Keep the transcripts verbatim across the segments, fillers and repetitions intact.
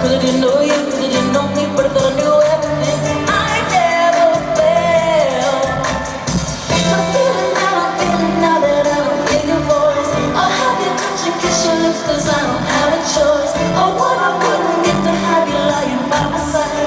Cause I didn't know you, cause I didn't know me, but I thought I knew everything. I never failed. I'm feeling now, I'm feeling now that I don't hear your voice. I'll have you touch and kiss your lips, cause I don't have a choice. Oh, what I wouldn't get to have you lying by my side.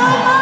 Bye.